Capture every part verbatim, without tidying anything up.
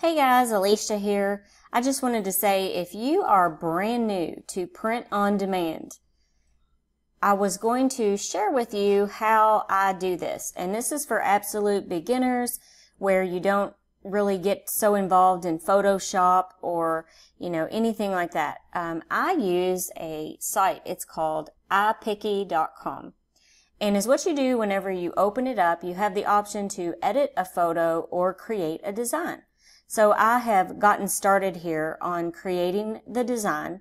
Hey guys, Alicia here. I just wanted to say, if you are brand new to print on demand, I was going to share with you how I do this. And this is for absolute beginners where you don't really get so involved in Photoshop or, you know, anything like that. Um, I use a site. It's called i picky dot com. And is what you do whenever you open it up, you have the option to edit a photo or create a design. So I have gotten started here on creating the design,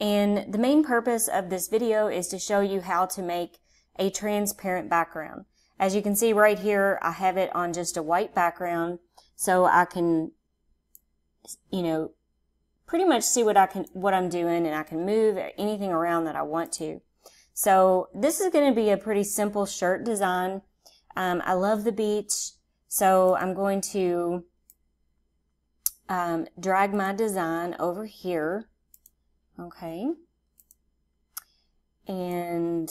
and the main purpose of this video is to show you how to make a transparent background. As you can see right here, I have it on just a white background, so I can, you know, pretty much see what I can, what I'm doing, and I can move anything around that I want to. So this is going to be a pretty simple shirt design. Um, I love the beach, so I'm going to Um, drag my design over here, okay, and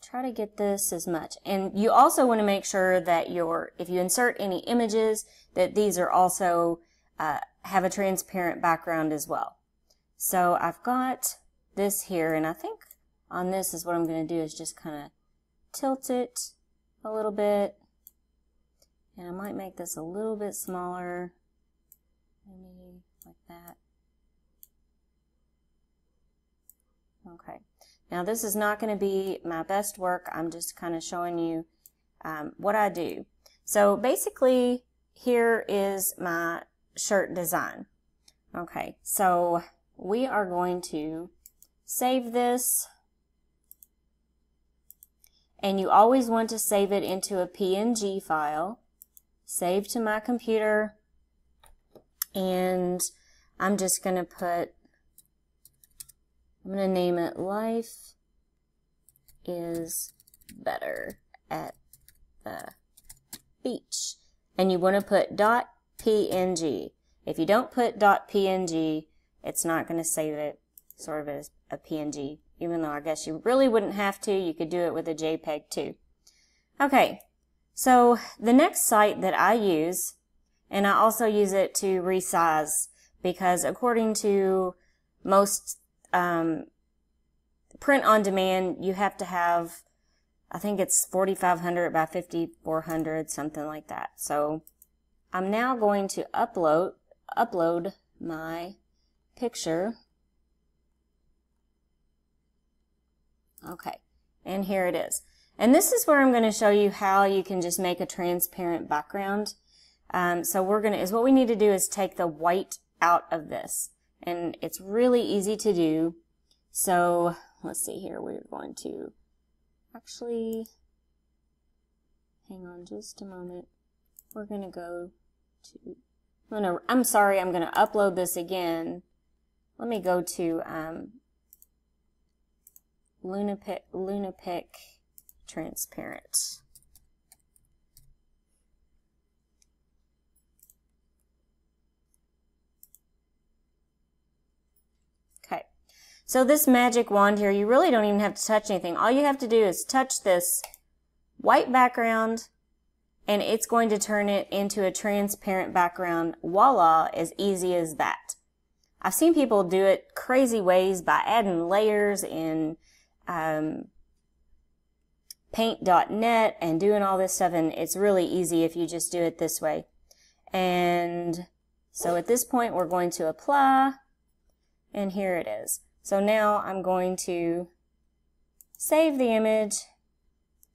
try to get this as much. And you also want to make sure that your, if you insert any images, that these are also uh, have a transparent background as well. So I've got this here, and I think on this is what I'm going to do is just kind of tilt it a little bit, and I might make this a little bit smaller. Maybe like that. Okay. Now this is not going to be my best work. I'm just kind of showing you um, what I do. So basically here is my shirt design. Okay. So we are going to save this. And you always want to save it into a P N G file. Save to my computer. And I'm just going to put, I'm going to name it Life is Better at the Beach. And you want to put .png. If you don't put .png, it's not going to save it sort of as a P N G, even though I guess you really wouldn't have to. You could do it with a JPEG too. Okay, so the next site that I use, and I also use it to resize, because according to most um, print on demand, you have to have, I think it's forty-five hundred by fifty-four hundred, something like that. So I'm now going to upload upload my picture. Okay, and here it is. And this is where I'm going to show you how you can just make a transparent background. Um, so we're gonna, is what we need to do is take the white out of this, and it's really easy to do. So let's see here, we're going to actually, hang on just a moment. We're gonna go to, I'm, gonna, I'm sorry, I'm gonna upload this again. Let me go to um, Lunapic, Lunapic Transparent. So this magic wand here, you really don't even have to touch anything. All you have to do is touch this white background, and it's going to turn it into a transparent background. Voila, as easy as that. I've seen people do it crazy ways by adding layers in um, paint dot net and doing all this stuff, and it's really easy if you just do it this way. And so at this point, we're going to apply, and here it is. So now I'm going to save the image,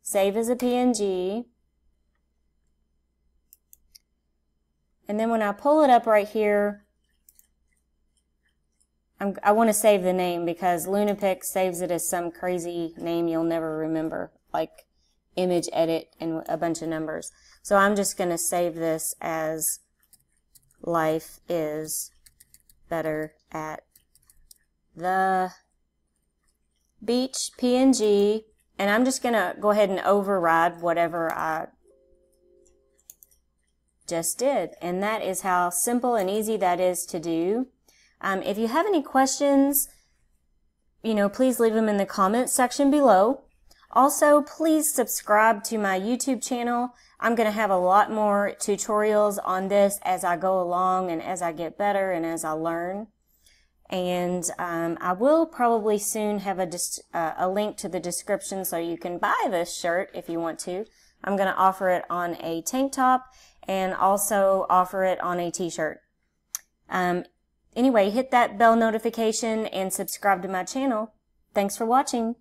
save as a P N G, and then when I pull it up right here, I'm, I want to save the name, because Lunapic saves it as some crazy name you'll never remember, like image edit and a bunch of numbers. So I'm just going to save this as Life is Better at the Beach P N G, and I'm just gonna go ahead and override whatever I just did. And that is how simple and easy that is to do. Um, if you have any questions, you know, please leave them in the comments section below. Also, please subscribe to my YouTube channel. I'm going to have a lot more tutorials on this as I go along and as I get better and as I learn. And um, I will probably soon have a, uh, a link to the description so you can buy this shirt if you want to. I'm going to offer it on a tank top and also offer it on a t-shirt. Um, anyway, hit that bell notification and subscribe to my channel. Thanks for watching.